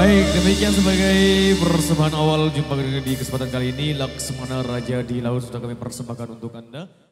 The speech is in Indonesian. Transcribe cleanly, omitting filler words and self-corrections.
Baik, demikian sebagai persembahan awal jumpa di kesempatan kali ini. Laksmana Raja Dilaut sudah kami persembahkan untuk Anda.